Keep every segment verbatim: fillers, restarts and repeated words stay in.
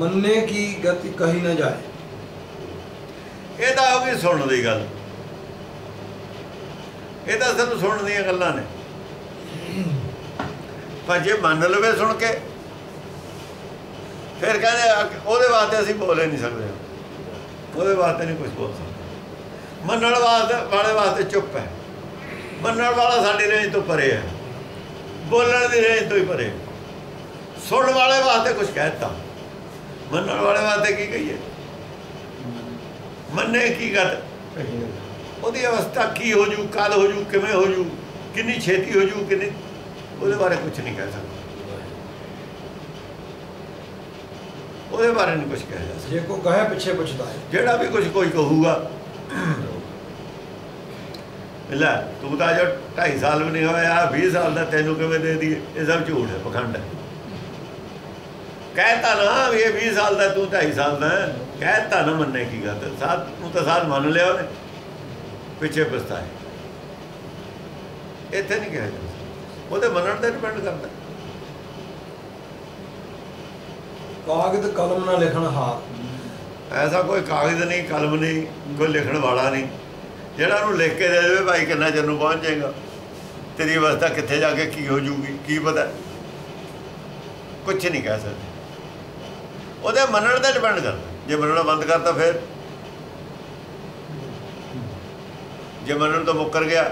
मन्ने की गति कही ना जाए। यह भी सुन की गल, यह सिर्फ सुन दल् ने, पर जे मन लवे सुन के फिर कहते वो वास्ते असीं बोल ही नहीं सकते, वो वास्ते नहीं कुछ बोल सकते। मन वास्ते वाले वास्ते चुप है, मन वाला साड़ी रेंज तो परे है, बोलने की रेंज तो ही परे। सुन वाले वास्ते कुछ कहता, मन वाले वास्ते की कहिए? मन्ने की गत ओदी अवस्था की होजू, कद होजू, किवें होजू, कितनी छेती होजू, कितनी, उसदे बारे कुछ नहीं कह सकता, उसदे बारे नहीं कुछ कह सकता। जे कोई कहे पिछे पुछता है, जेड़ा भी कुछ कोई कहूगा ला तू तो जो ढाई साल भी नहीं होया बीस साल का तेनों किवें दे दीए? ये सब झूठ है, पखंड है। कहता ना भी ये बीस साल का तू ढाई साल का, कहता ना मन्ने की गल, तू तो साल मान लिया उन्हें, पिछे पछताए। इतने नहीं कहा जाता, वो तो मनण पर डिपेंड करता। कागज कलम ना लिखण हार, ऐसा कोई कागज नहीं, कलम नहीं, कोई लिखण वाला नहीं जिहड़ा उन्हें लिख के दे दे भाई कितना चर नूं पहुँच जाएगा, तेरी अवस्था कितने जाके की हो जूगी, की पता, कुछ नहीं कह सकते। ਉਹਦੇ ਮੰਨਣ ਤੇ ਡਿਪੈਂਡ ਕਰਦਾ। ਜੇ ਮੰਨਣਾ ਬੰਦ ਕਰਤਾ, ਫਿਰ ਜੇ ਮੰਨਣ ਤੋਂ ਮੁੱਕਰ ਗਿਆ,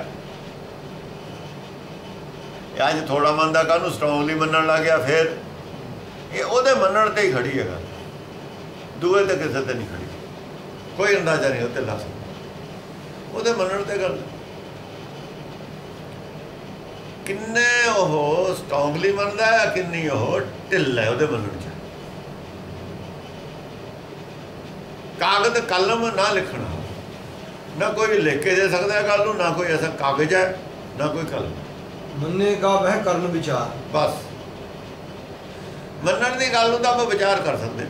ਅੱਜ ਥੋੜਾ ਮੰਨਦਾ ਕੱਲ ਨੂੰ ਸਟਰੋਂਗਲੀ ਮੰਨਣ ਲੱਗ ਗਿਆ, ਫਿਰ ਇਹ ਉਹਦੇ ਮੰਨਣ ਤੇ ਹੀ ਖੜੀ ਹੈਗਾ, ਦੂਏ ਤੇ ਕਿਸੇ ਤੇ ਨਹੀਂ ਖੜੀ। ਕੋਈ ਅੰਦਾਜ਼ਾ ਨਹੀਂ ਉਹਤੇ ਲਾ ਸਕਦਾ, ਉਹਦੇ ਮੰਨਣ ਤੇ ਗੱਲ। ਕਿੰਨੇ ਉਹ ਸਟਰੋਂਗਲੀ ਮੰਨਦਾ, ਕਿੰਨੀ ਉਹ ਢਿੱਲ ਹੈ ਉਹਦੇ ਮੰਨਣ 'ਚ। कागज कलम ना लिखना, ना कोई लिख के दे सकता है कल नूं, ना कोई ऐसा कागज है, ना कोई कलम। मन्ने का वह करम विचार, बस मन्नण दी गल नूं तां आप विचार कर सकते,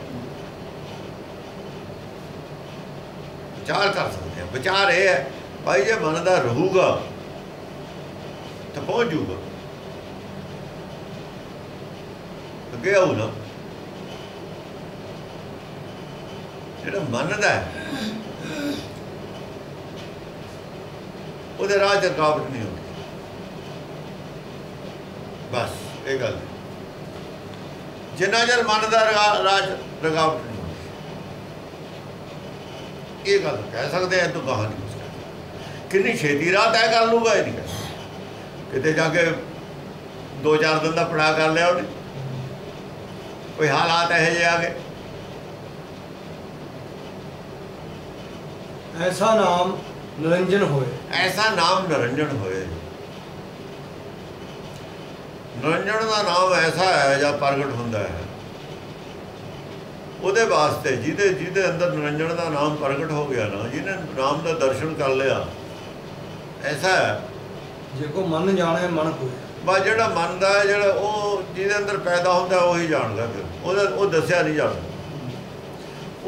विचार कर सकते हैं। विचार यह है भाई जे मनदा रहूगा तो पहुँच जूगा, अगे आऊ ना। ਜਿਹੜਾ ਮੰਨਦਾ ਉਹਦੇ ਰਾਹ 'ਚ ਰੁਕਾਵਟ ਨਹੀਂ ਹੁੰਦੀ। ਬਸ ਇਹ ਗੱਲ, ਜਿੰਨਾ ਚਿਰ ਮੰਨਦਾ ਰਾਹ 'ਚ ਰੁਕਾਵਟ ਨਹੀਂ ਹੁੰਦੀ। ਇਹ ਗੱਲ ਕਹਿ ਸਕਦੇ ਆ, ਇਹ ਤੋਂ ਬਾਹਰ ਨਹੀਂ ਸਕਦਾ। ਕਿੰਨੀ ਛੇਤੀ ਰਾਹ ਤੈਅ ਕਰ ਲੂਗਾ, ਇਹ ਨਹੀਂ ਕਹਿ ਸਕਦਾ। ਕਿਤੇ ਜਾ ਕੇ ਦੋ ਚਾਰ ਦਿਨ ਦਾ ਪੜਾਅ ਕਰ ਲਿਆ ਉਹਨੇ, ਕੋਈ ਹਾਲਾਤ ਇਹੋ ਜਿਹੇ ਆ ਗਏ। ऐसा नाम निरंजन होए, ऐसा नाम निरंजन होए। निरंजन का नाम ऐसा है जो प्रगट होता है, उसदे वास्ते जिदे जिदे अंदर निरंजन का नाम प्रगट हो गया ना, जिन्हें नाम का दर्शन कर लिया। ऐसा है जो मन जाने मन कोई, बस जो मनता है, जो जिदे अंदर पैदा होता वही जानता। फिर वो दसिया नहीं जाता,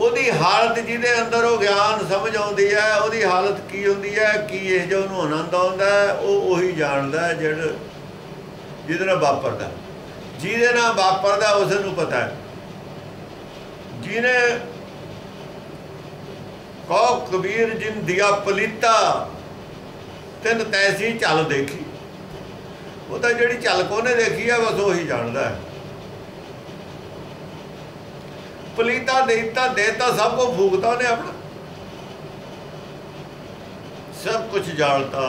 ਉਹਦੀ हालत ਜਿਹਦੇ अंदर वो ज्ञान समझ आती है, ਉਹਦੀ हालत की होती है, की ਇਹ ਜੋ ਉਹਨੂੰ ਆਨੰਦ ਆਉਂਦਾ ਉਹ ਉਹੀ ਜਾਣਦਾ। ਜਿਹੜਾ ਜਿਹਦੇ ਨਾਲ ਵਾਪਰਦਾ, ਜਿਹਦੇ ਨਾਲ ਵਾਪਰਦਾ ਉਸ ਨੂੰ ਪਤਾ ਹੈ। ਜਿਹਨੇ ਕਹੋ ਕਬੀਰ ਜਿਨ ਦਿਆ ਪਲੀਤਾ ਤਿੰਨ ਤੈਸੀ ਚੱਲ ਦੇਖੀ, ਉਹ ਤਾਂ ਜਿਹੜੀ ਝਲਕ ਉਹਨੇ ਦੇਖੀ ਆ ਬਸ ਉਹੀ ਜਾਣਦਾ। पलीता देता देता सब को फूकता उन्हें अपना, सब कुछ जालता,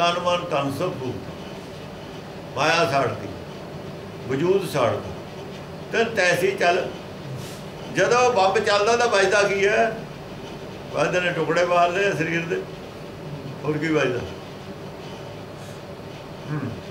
तन मन तन सब फूकता, माया साड़ती, वजूद साड़ता। तो तैसी चल, जदों बंब चलता तो बजता की है? बजते ने टुकड़े मारने शरीर के, और की बजता।